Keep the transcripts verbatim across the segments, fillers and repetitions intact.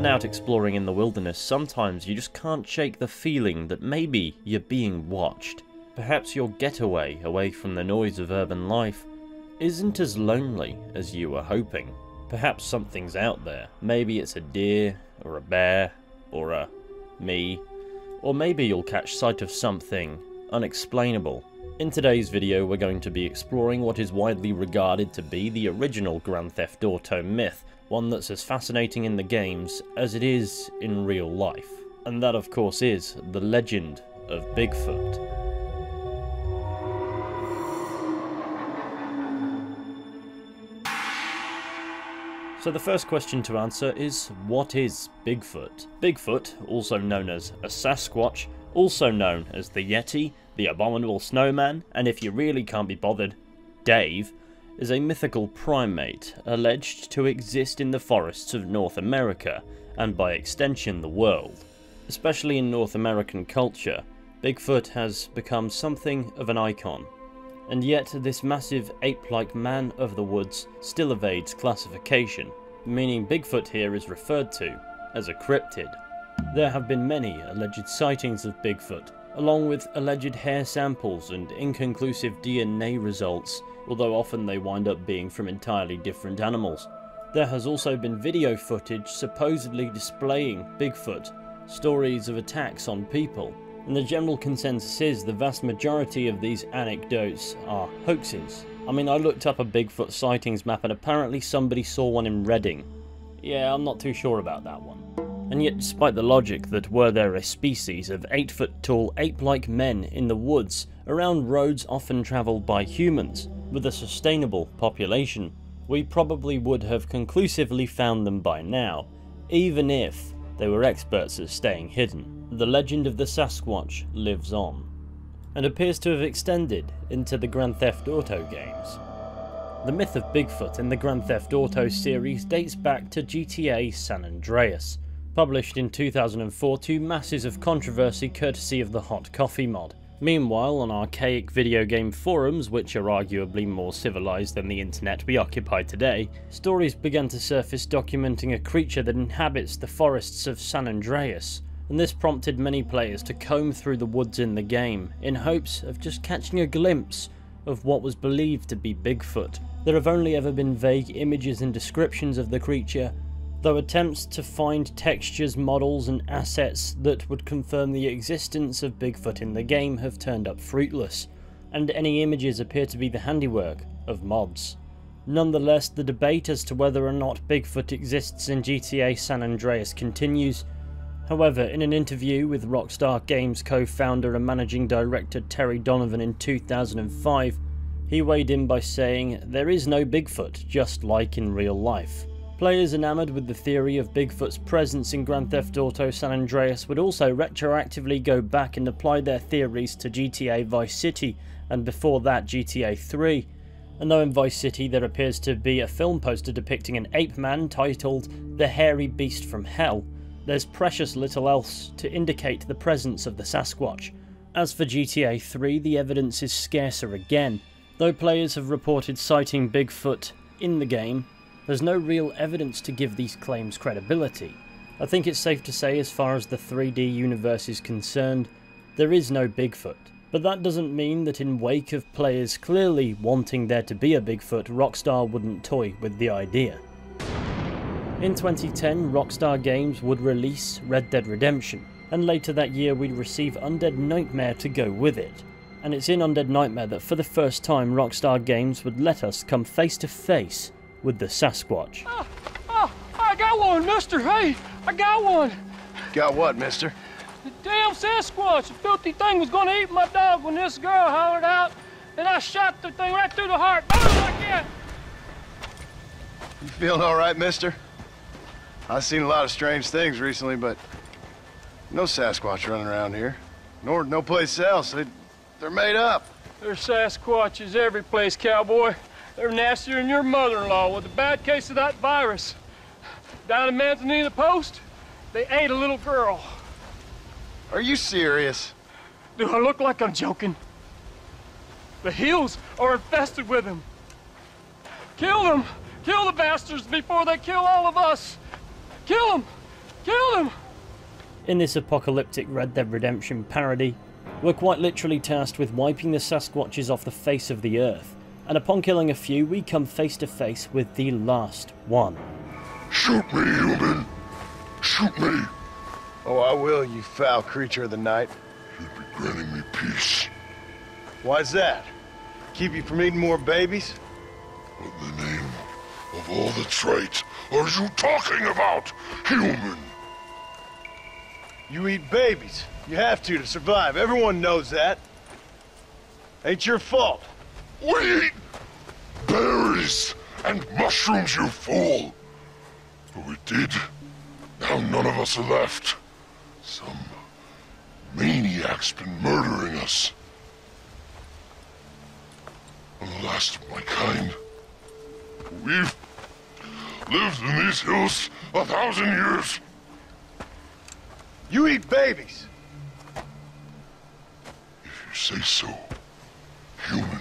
When out exploring in the wilderness, sometimes you just can't shake the feeling that maybe you're being watched. Perhaps your getaway, away from the noise of urban life, isn't as lonely as you were hoping. Perhaps something's out there. Maybe it's a deer, or a bear, or a me. Or maybe you'll catch sight of something unexplainable. In today's video, we're going to be exploring what is widely regarded to be the original Grand Theft Auto myth, one that's as fascinating in the games as it is in real life. And that, of course, is the legend of Bigfoot. So the first question to answer is, what is Bigfoot? Bigfoot, also known as a Sasquatch, also known as the Yeti, the Abominable Snowman, and if you really can't be bothered, Dave, is a mythical primate alleged to exist in the forests of North America, and by extension the world. Especially in North American culture, Bigfoot has become something of an icon. And yet, this massive ape-like man of the woods still evades classification, meaning Bigfoot here is referred to as a cryptid. There have been many alleged sightings of Bigfoot, along with alleged hair samples and inconclusive D N A results, although often they wind up being from entirely different animals. There has also been video footage supposedly displaying Bigfoot, stories of attacks on people, and the general consensus is the vast majority of these anecdotes are hoaxes. I mean, I looked up a Bigfoot sightings map and apparently somebody saw one in Reading. Yeah, I'm not too sure about that one. And yet, despite the logic that were there a species of eight-foot-tall ape-like men in the woods around roads often travelled by humans, with a sustainable population, we probably would have conclusively found them by now, even if they were experts at staying hidden. The legend of the Sasquatch lives on, and appears to have extended into the Grand Theft Auto games. The myth of Bigfoot in the Grand Theft Auto series dates back to G T A San Andreas, published in two thousand four to masses of controversy courtesy of the Hot Coffee mod. Meanwhile, on archaic video game forums, which are arguably more civilized than the internet we occupy today, stories began to surface documenting a creature that inhabits the forests of San Andreas, and this prompted many players to comb through the woods in the game, in hopes of just catching a glimpse of what was believed to be Bigfoot. There have only ever been vague images and descriptions of the creature, though attempts to find textures, models, and assets that would confirm the existence of Bigfoot in the game have turned up fruitless, and any images appear to be the handiwork of mods. Nonetheless, the debate as to whether or not Bigfoot exists in G T A San Andreas continues. However, in an interview with Rockstar Games co-founder and managing director Terry Donovan in two thousand five, he weighed in by saying, "There is no Bigfoot, just like in real life." Players enamoured with the theory of Bigfoot's presence in Grand Theft Auto San Andreas would also retroactively go back and apply their theories to G T A Vice City, and before that G T A three. And though in Vice City there appears to be a film poster depicting an ape man titled The Hairy Beast from Hell, there's precious little else to indicate the presence of the Sasquatch. As for G T A three, the evidence is scarcer again. Though players have reported sighting Bigfoot in the game, there's no real evidence to give these claims credibility. I think it's safe to say, as far as the three D universe is concerned, there is no Bigfoot. But that doesn't mean that in wake of players clearly wanting there to be a Bigfoot, Rockstar wouldn't toy with the idea. In twenty ten, Rockstar Games would release Red Dead Redemption, and later that year we'd receive Undead Nightmare to go with it. And it's in Undead Nightmare that for the first time Rockstar Games would let us come face to face with the Sasquatch. Oh, oh, I got one, mister! Hey, I got one! Got what, mister? The damn Sasquatch! The filthy thing was gonna eat my dog when this girl hollered out, and I shot the thing right through the heart, boom, like that! You feeling all right, mister? I've seen a lot of strange things recently, but no Sasquatch running around here, nor no place else. They, they're made up. There's Sasquatches every place, cowboy. They're nastier than your mother-in-law with a bad case of that virus. Down in Manzanita Post, they ate a little girl. Are you serious? Do I look like I'm joking? The hills are infested with them. Kill them! Kill the bastards before they kill all of us! Kill them! Kill them! In this apocalyptic Red Dead Redemption parody, we're quite literally tasked with wiping the Sasquatches off the face of the earth, and upon killing a few, we come face to face with the last one. Shoot me, human! Shoot me! Oh, I will, you foul creature of the night. You'd be granting me peace. Why's that? Keep you from eating more babies? What in the name of all the traits are you talking about, human? You eat babies. You have to to survive. Everyone knows that. Ain't your fault. We eat berries and mushrooms, you fool. But we did. Now none of us are left. Some maniac's been murdering us. I'm the last of my kind. We've lived in these hills a thousand years. You eat babies. If you say so, human.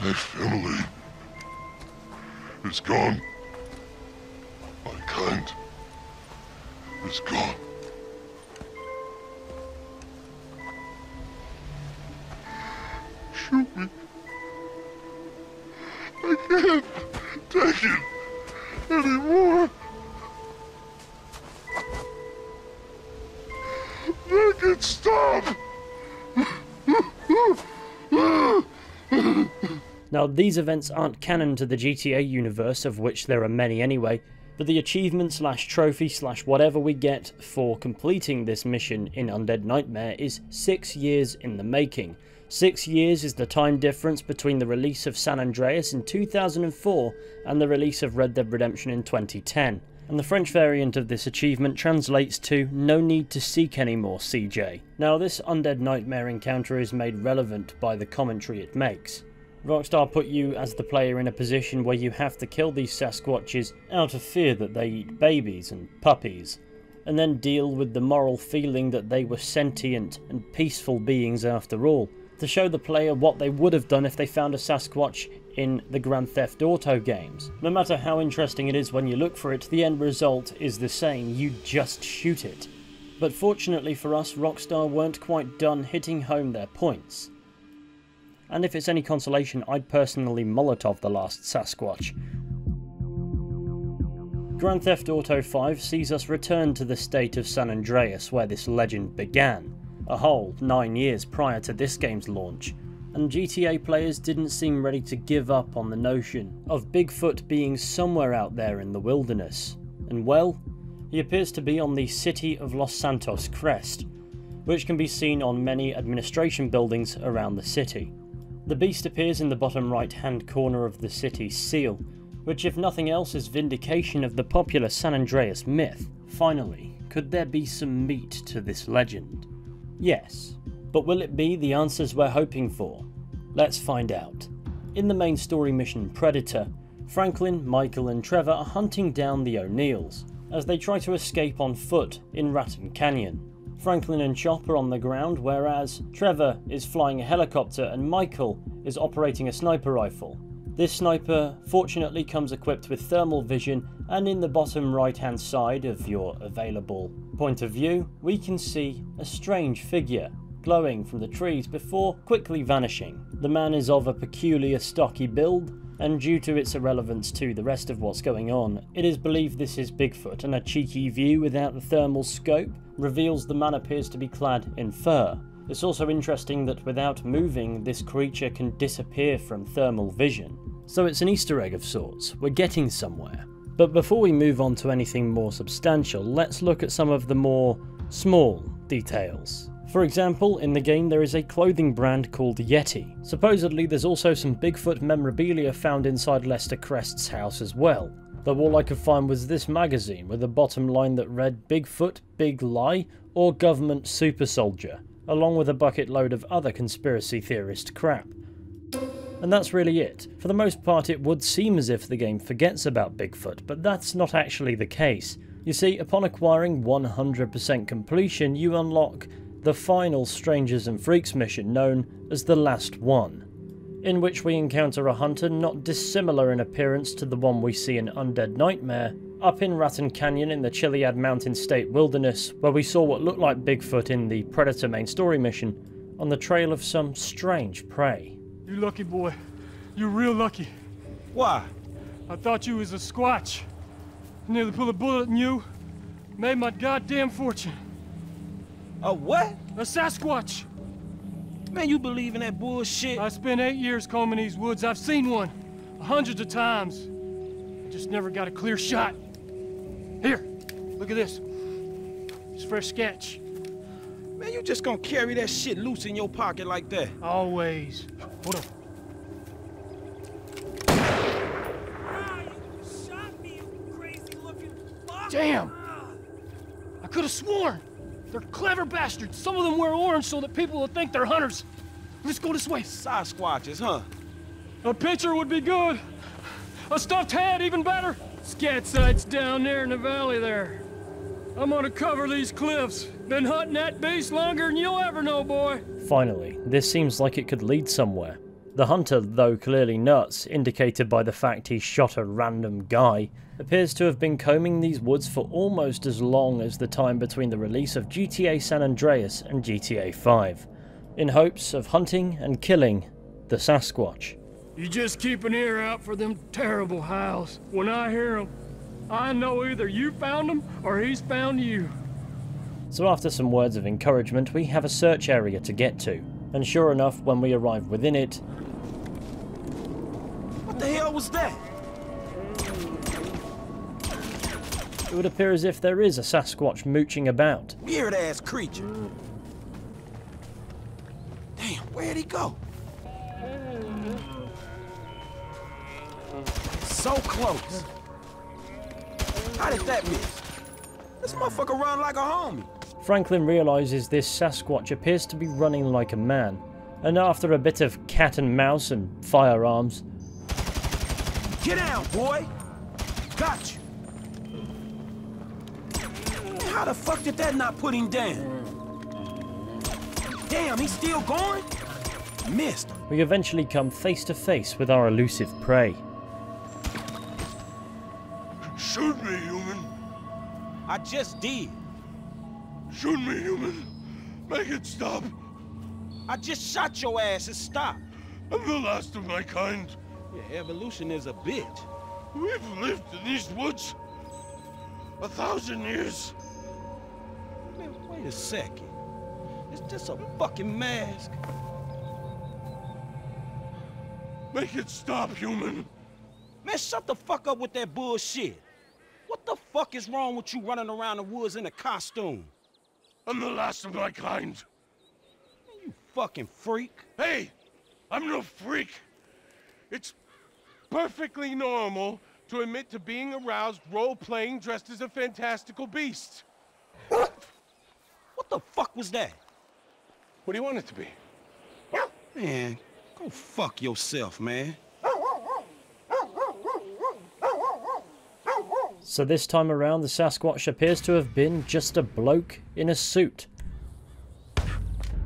My family is gone. My kind is gone. Shoot me. I can't take it anymore. Make it stop. Now, these events aren't canon to the G T A universe, of which there are many anyway, but the achievement slash trophy slash whatever we get for completing this mission in Undead Nightmare is six years in the making. Six years is the time difference between the release of San Andreas in two thousand four and the release of Red Dead Redemption in twenty ten, and the French variant of this achievement translates to "No need to seek anymore, C J." Now, this Undead Nightmare encounter is made relevant by the commentary it makes. Rockstar put you as the player in a position where you have to kill these Sasquatches out of fear that they eat babies and puppies, and then deal with the moral feeling that they were sentient and peaceful beings after all, to show the player what they would have done if they found a Sasquatch in the Grand Theft Auto games. No matter how interesting it is when you look for it, the end result is the same, you just shoot it. But fortunately for us, Rockstar weren't quite done hitting home their points. And if it's any consolation, I'd personally Molotov the last Sasquatch. Grand Theft Auto five sees us return to the state of San Andreas where this legend began, a whole nine years prior to this game's launch, and G T A players didn't seem ready to give up on the notion of Bigfoot being somewhere out there in the wilderness. And well, he appears to be on the city of Los Santos crest, which can be seen on many administration buildings around the city. The beast appears in the bottom right hand corner of the city's seal, which if nothing else is vindication of the popular San Andreas myth. Finally, could there be some meat to this legend? Yes, but will it be the answers we're hoping for? Let's find out. In the main story mission Predator, Franklin, Michael and Trevor are hunting down the O'Neills as they try to escape on foot in Raton Canyon. Franklin and Chop are on the ground, whereas Trevor is flying a helicopter and Michael is operating a sniper rifle. This sniper fortunately comes equipped with thermal vision, and in the bottom right hand side of your available point of view we can see a strange figure glowing from the trees before quickly vanishing. The man is of a peculiar stocky build, and due to its irrelevance to the rest of what's going on, it is believed this is Bigfoot, and a cheeky view without the thermal scope reveals the man appears to be clad in fur. It's also interesting that without moving, this creature can disappear from thermal vision. So it's an Easter egg of sorts, we're getting somewhere. But before we move on to anything more substantial, let's look at some of the more small details. For example, in the game there is a clothing brand called Yeti. Supposedly there's also some Bigfoot memorabilia found inside Lester Crest's house as well, though all I could find was this magazine with a bottom line that read Bigfoot, Big Lie or Government Super Soldier, along with a bucket load of other conspiracy theorist crap. And that's really it. For the most part it would seem as if the game forgets about Bigfoot, but that's not actually the case. You see, upon acquiring one hundred percent completion you unlock the final Strangers and Freaks mission known as the Last One. in which we encounter a hunter not dissimilar in appearance to the one we see in Undead Nightmare, up in Raton Canyon in the Chilliad Mountain State Wilderness, where we saw what looked like Bigfoot in the Predator main story mission, on the trail of some strange prey. You lucky boy. You're real lucky. Why? I thought you was a Squatch. Nearly pulled a bullet in you. Made my goddamn fortune. A what? A Sasquatch. Man, you believe in that bullshit? I spent eight years combing these woods. I've seen one hundreds of times. I just never got a clear shot. Here, look at this. It's fresh sketch. Man, you just gonna carry that shit loose in your pocket like that? Always. Hold on. Ah, you shot me, you crazy-looking fuck! Damn! I could have sworn. They're clever bastards. Some of them wear orange so that people will think they're hunters. Let's go this way. Sasquatches, huh? A picture would be good. A stuffed head, even better. Scat sites down there in the valley there. I'm gonna cover these cliffs. Been hunting that beast longer than you'll ever know, boy. Finally, this seems like it could lead somewhere. The hunter, though clearly nuts, indicated by the fact he shot a random guy, appears to have been combing these woods for almost as long as the time between the release of G T A San Andreas and G T A five, in hopes of hunting and killing the Sasquatch. You just keep an ear out for them terrible howls. When I hear them, I know either you found them or he's found you. So after some words of encouragement, we have a search area to get to, and sure enough, when we arrive within it... What the hell was that? It would appear as if there is a Sasquatch mooching about. Weird-ass creature. Damn, where'd he go? So close. How did that miss? This motherfucker run like a homie. Franklin realizes this Sasquatch appears to be running like a man, and after a bit of cat and mouse and firearms... Get out, boy! Got you! How the fuck did that not put him down? Damn, he's still going? Missed. We eventually come face to face with our elusive prey. Shoot me, human. I just did. Shoot me, human. Make it stop. I just shot your ass and stopped. I'm the last of my kind. Yeah, evolution is a bitch. We've lived in these woods a thousand years. Wait a second. It's just a fucking mask. Make it stop, human. Man, shut the fuck up with that bullshit. What the fuck is wrong with you running around the woods in a costume? I'm the last of my kind. Man, you fucking freak. Hey, I'm no freak. It's perfectly normal to admit to being aroused role-playing dressed as a fantastical beast. What the fuck was that? What do you want it to be? Man, go fuck yourself, man. So this time around, the Sasquatch appears to have been just a bloke in a suit.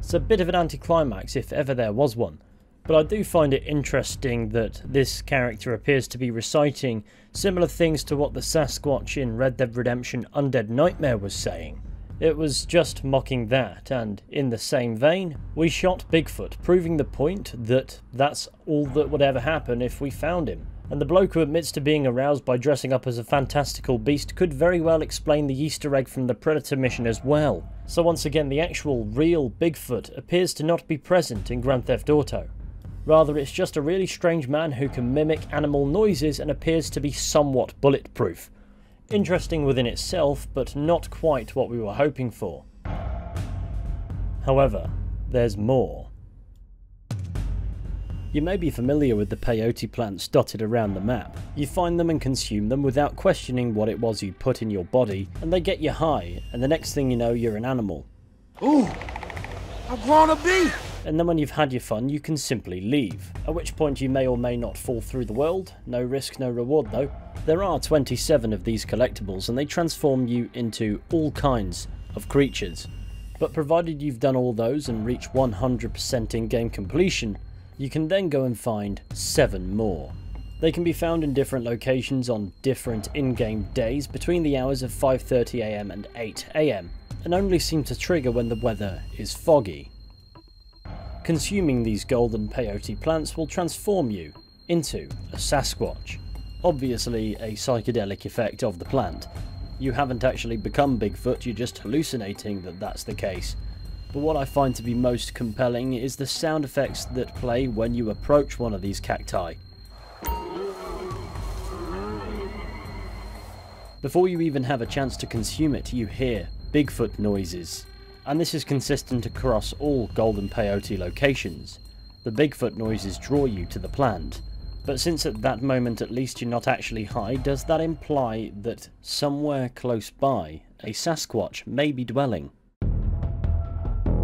It's a bit of an anticlimax if ever there was one, but I do find it interesting that this character appears to be reciting similar things to what the Sasquatch in Red Dead Redemption Undead Nightmare was saying. It was just mocking that, and in the same vein, we shot Bigfoot, proving the point that that's all that would ever happen if we found him. And the bloke who admits to being aroused by dressing up as a fantastical beast could very well explain the Easter egg from the Predator mission as well. So once again, the actual real Bigfoot appears to not be present in Grand Theft Auto. Rather, it's just a really strange man who can mimic animal noises and appears to be somewhat bulletproof. Interesting within itself, but not quite what we were hoping for. However, there's more. You may be familiar with the peyote plants dotted around the map. You find them and consume them without questioning what it was you put in your body, and they get you high, and the next thing you know, you're an animal. Ooh, I've grown a bee! And then when you've had your fun, you can simply leave, at which point you may or may not fall through the world. No risk, no reward though. There are twenty-seven of these collectibles, and they transform you into all kinds of creatures. But provided you've done all those and reach one hundred percent in-game completion, You can then go and find seven more. They can be found in different locations on different in-game days between the hours of five thirty a m and eight a m and only seem to trigger when the weather is foggy. Consuming these golden peyote plants will transform you into a Sasquatch. Obviously a psychedelic effect of the plant. You haven't actually become Bigfoot, you're just hallucinating that that's the case. But what I find to be most compelling is the sound effects that play when you approach one of these cacti. Before you even have a chance to consume it, you hear Bigfoot noises, and this is consistent across all golden peyote locations. The Bigfoot noises draw you to the plant, but since at that moment at least you're not actually high, does that imply that somewhere close by a Sasquatch may be dwelling?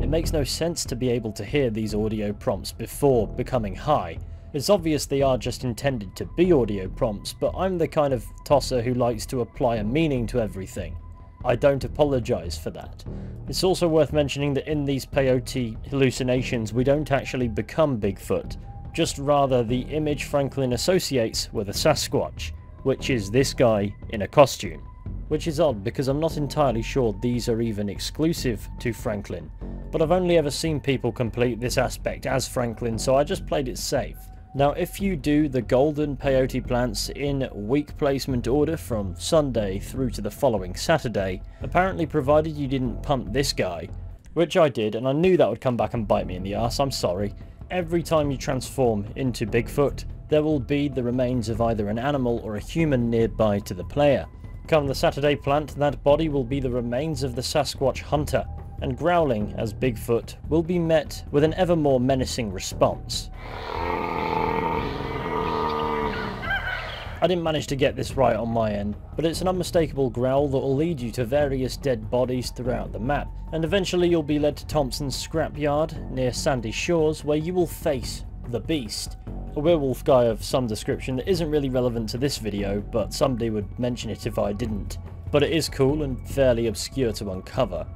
It makes no sense to be able to hear these audio prompts before becoming high. It's obvious they are just intended to be audio prompts, but I'm the kind of tosser who likes to apply a meaning to everything. I don't apologise for that. It's also worth mentioning that in these peyote hallucinations we don't actually become Bigfoot, just rather the image Franklin associates with a Sasquatch, which is this guy in a costume. Which is odd because I'm not entirely sure these are even exclusive to Franklin, but I've only ever seen people complete this aspect as Franklin, so I just played it safe. Now if you do the golden peyote plants in week placement order from Sunday through to the following Saturday, apparently provided you didn't pump this guy, which I did and I knew that would come back and bite me in the arse, I'm sorry, every time you transform into Bigfoot there will be the remains of either an animal or a human nearby to the player. Come the Saturday plant, that body will be the remains of the Sasquatch hunter, and growling as Bigfoot will be met with an ever more menacing response. I didn't manage to get this right on my end, but it's an unmistakable growl that will lead you to various dead bodies throughout the map, and eventually you'll be led to Thompson's Scrapyard near Sandy Shores where you will face the beast. A werewolf guy of some description that isn't really relevant to this video, but somebody would mention it if I didn't. But it is cool and fairly obscure to uncover.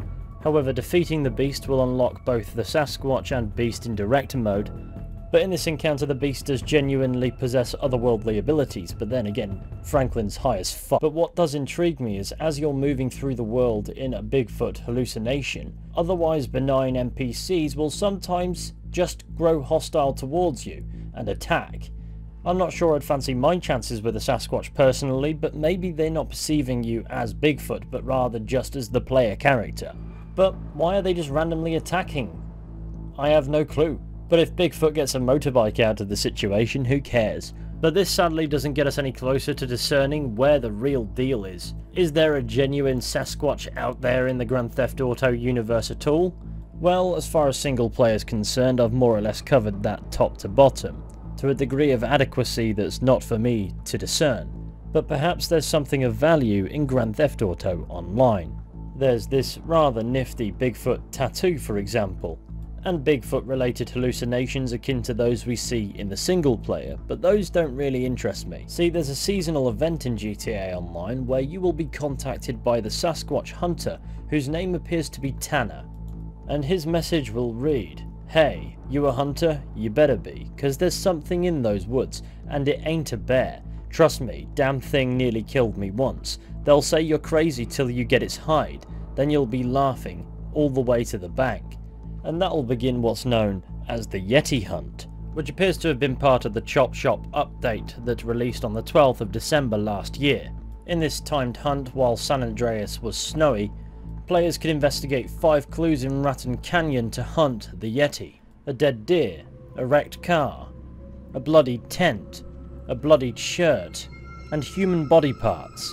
However, defeating the beast will unlock both the Sasquatch and beast in director mode, but in this encounter the beast does genuinely possess otherworldly abilities, but then again, Franklin's high as fuck. But what does intrigue me is, as you're moving through the world in a Bigfoot hallucination, otherwise benign N P Cs will sometimes just grow hostile towards you and attack. I'm not sure I'd fancy my chances with a Sasquatch personally, but maybe they're not perceiving you as Bigfoot, but rather just as the player character. But why are they just randomly attacking? I have no clue. But if Bigfoot gets a motorbike out of the situation, who cares? But this sadly doesn't get us any closer to discerning where the real deal is. Is there a genuine Sasquatch out there in the Grand Theft Auto universe at all? Well, as far as single player is concerned, I've more or less covered that top to bottom, to a degree of adequacy that's not for me to discern. But perhaps there's something of value in Grand Theft Auto Online. There's this rather nifty Bigfoot tattoo, for example, and Bigfoot related hallucinations akin to those we see in the single player, but those don't really interest me. See, there's a seasonal event in G T A Online where you will be contacted by the Sasquatch hunter, whose name appears to be Tanner. And his message will read, "Hey, you a hunter? You better be, cause there's something in those woods, and it ain't a bear. Trust me, damn thing nearly killed me once. They'll say you're crazy till you get its hide, then you'll be laughing all the way to the bank." And that'll begin what's known as the Yeti Hunt, which appears to have been part of the Chop Shop update that released on the twelfth of December last year. In this timed hunt, while San Andreas was snowy, players could investigate five clues in Raton Canyon to hunt the Yeti. A dead deer, a wrecked car, a bloodied tent, a bloodied shirt, and human body parts.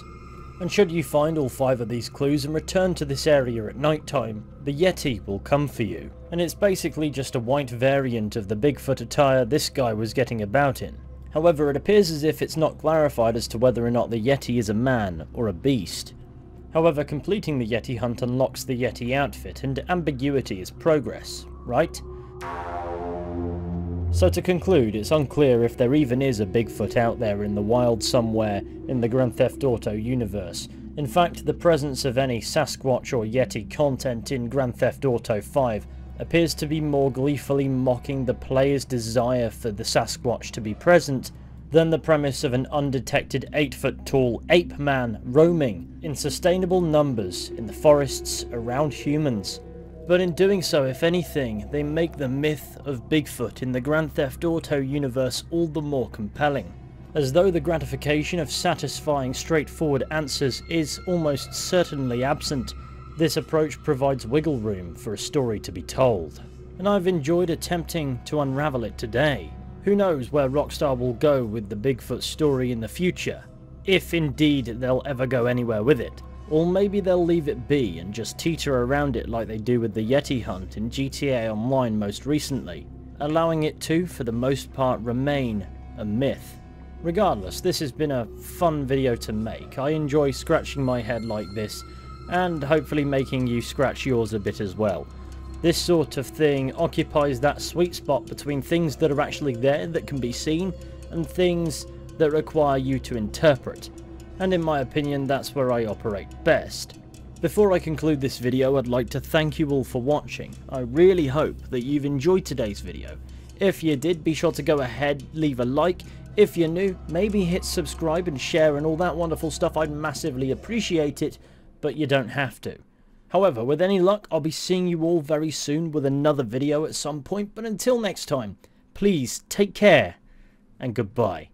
And should you find all five of these clues and return to this area at night time, the Yeti will come for you. And it's basically just a white variant of the Bigfoot attire this guy was getting about in. However, it appears as if it's not clarified as to whether or not the Yeti is a man or a beast. However, completing the Yeti hunt unlocks the Yeti outfit, and ambiguity is progress, right? So to conclude, it's unclear if there even is a Bigfoot out there in the wild somewhere in the Grand Theft Auto universe. In fact, the presence of any Sasquatch or Yeti content in Grand Theft Auto five appears to be more gleefully mocking the player's desire for the Sasquatch to be present than the premise of an undetected eight-foot-tall ape man roaming in sustainable numbers in the forests around humans. But in doing so, if anything, they make the myth of Bigfoot in the Grand Theft Auto universe all the more compelling, as though the gratification of satisfying straightforward answers is almost certainly absent. This approach provides wiggle room for a story to be told, and I've enjoyed attempting to unravel it today. Who knows where Rockstar will go with the Bigfoot story in the future, if indeed they'll ever go anywhere with it. Or maybe they'll leave it be and just teeter around it like they do with the Yeti Hunt in G T A Online most recently, allowing it to, for the most part, remain a myth. Regardless, this has been a fun video to make. I enjoy scratching my head like this, and hopefully making you scratch yours a bit as well. This sort of thing occupies that sweet spot between things that are actually there that can be seen, and things that require you to interpret. And in my opinion, that's where I operate best. Before I conclude this video, I'd like to thank you all for watching. I really hope that you've enjoyed today's video. If you did, be sure to go ahead, leave a like. If you're new, maybe hit subscribe and share and all that wonderful stuff. I'd massively appreciate it, but you don't have to. However, with any luck, I'll be seeing you all very soon with another video at some point, but until next time, please take care and goodbye.